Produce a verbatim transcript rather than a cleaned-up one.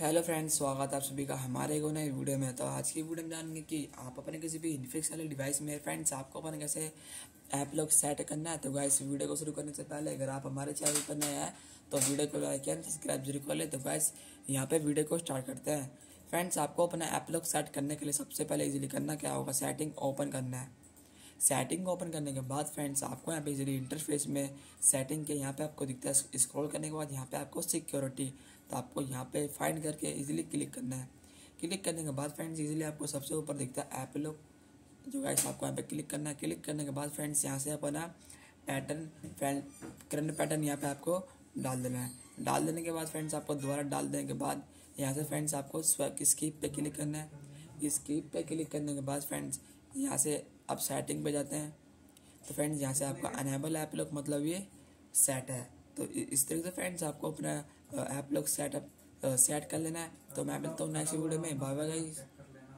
Hello friends, स्वागत है आप सभी का हमारे को नए वीडियो में। तो आज की वीडियो में जानेंगे कि आप अपने किसी भी इन्फिक्स वाले डिवाइस में फ्रेंड्स आपको अपने कैसे ऐप लॉक सेट करना है। तो गाइस वीडियो को शुरू करने से पहले अगर आप हमारे चैनल पर नए हैं तो वीडियो को लाइक एंड सब्सक्राइब जरूर कर ले। तो गाइस यहाँ पर वीडियो को स्टार्ट करते हैं। फ्रेंड्स आपको अपना ऐप लॉक सेट करने के लिए सबसे पहले ईजिली करना क्या होगा, सेटिंग ओपन करना है। सेटिंग ओपन करने के बाद फ्रेंड्स आपको यहाँ पे इजीली इंटरफेस में सेटिंग के यहाँ पे आपको दिखता है। स्क्रॉल करने के बाद यहाँ पे आपको सिक्योरिटी, तो आपको यहाँ पे फाइंड करके इजीली क्लिक करना है। क्लिक करने के बाद फ्रेंड्स इजीली आपको सबसे ऊपर दिखता है ऐप लॉक, जो गाइस आपको यहाँ पे क्लिक करना है। क्लिक करने के बाद फ्रेंड्स यहाँ से अपना पैटर्न करंट पैटर्न यहाँ पर आपको डाल देना है। डाल देने के बाद फ्रेंड्स आपको दोबारा डाल देने के बाद यहाँ से फ्रेंड्स आपको स्किप पे क्लिक करना है। स्किप पे क्लिक करने के बाद फ्रेंड्स यहाँ से आप सेटिंग पे जाते हैं। तो फ्रेंड्स यहाँ से आपका अनेबल ऐप लॉक मतलब ये सेट है। तो इस तरीके से फ्रेंड्स आपको अपना ऐप लॉक सेटअप सेट कर लेना है। तो मैं मिलता हूँ नेक्स्ट वीडियो में। Bye bye guys.